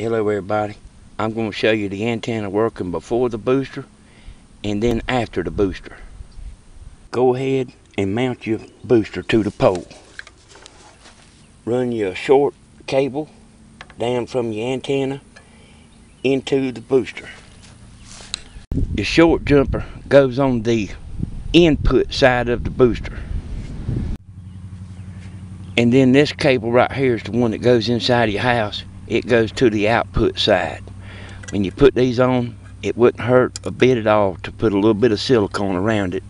Hello everybody, I'm going to show you the antenna working before the booster and then after the booster. Go ahead and mount your booster to the pole. Run your short cable down from your antenna into the booster. Your short jumper goes on the input side of the booster. And then this cable right here is the one that goes inside your house. It goes to the output side. When you put these on, it wouldn't hurt a bit at all to put a little bit of silicone around it.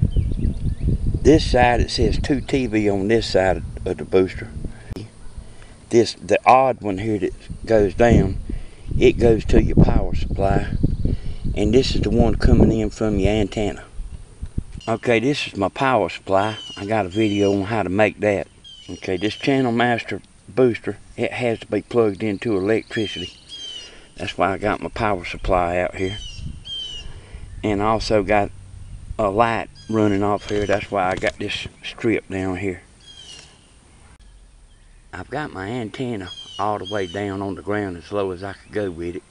This side, it says 2 TV on this side of the booster. This, the odd one here that goes down, it goes to your power supply. And this is the one coming in from your antenna. Okay, this is my power supply. I got a video on how to make that. Okay, this Channel Master booster, it has to be plugged into electricity. That's why I got my power supply out here, and I also got a light running off here. That's why I got this strip down here. I've got my antenna all the way down on the ground as low as I could go with it,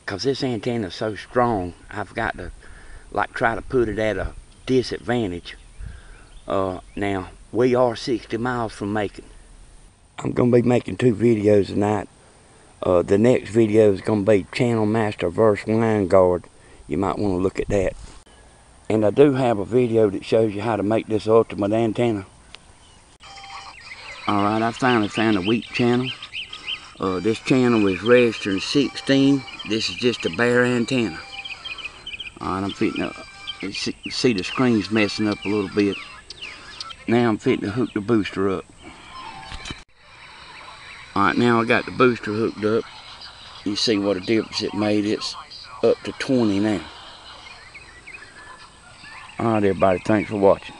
because this antenna is so strong I've got to like try to put it at a disadvantage. Now we are 60 miles from Macon. I'm going to be making 2 videos tonight. The next video is going to be Channel Master vs. Line Guard. You might want to look at that. And I do have a video that shows you how to make this ultimate antenna. Alright, I finally found a weak channel. This channel is registering 16. This is just a bare antenna. Alright, I'm fitting up. You see the screen's messing up a little bit. Now I'm fitting to hook the booster up. Alright, now I got the booster hooked up. You see what a difference it made. It's up to 20 now. Alright everybody, thanks for watching.